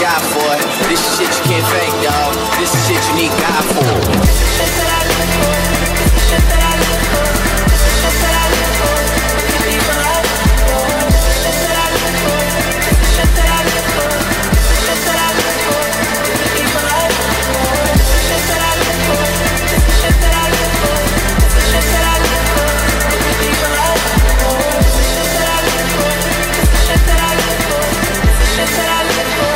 die for it. This shit you can't fake, dog. This shit you need God for. This is shit that I live for. This is shit that I live for. This is shit that I live for. The people I live for. This is shit that I live for. This is shit that I live for. This is shit that I live for. The people I live for. This is shit that I live for. This is shit that I live for. This is shit that I live for. The people I live for. This is shit that I live for. This is shit that I live for. This is shit that I live for.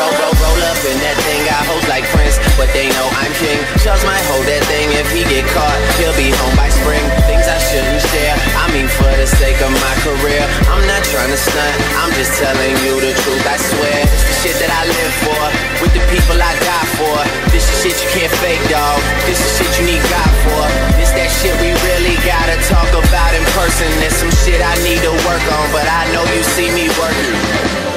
Roll up in that thing, I hold like friends, but they know I'm king. Charles might hold that thing, if he get caught, he'll be home by spring. Things I shouldn't share, I mean for the sake of my career. I'm not trying to stunt, I'm just telling you the truth, I swear. It's the shit that I live for, with the people I die for. This is shit you can't fake, dog. This is shit you need God for. This that shit we really gotta talk about in person. There's some shit I need to work on, but I know you see me working.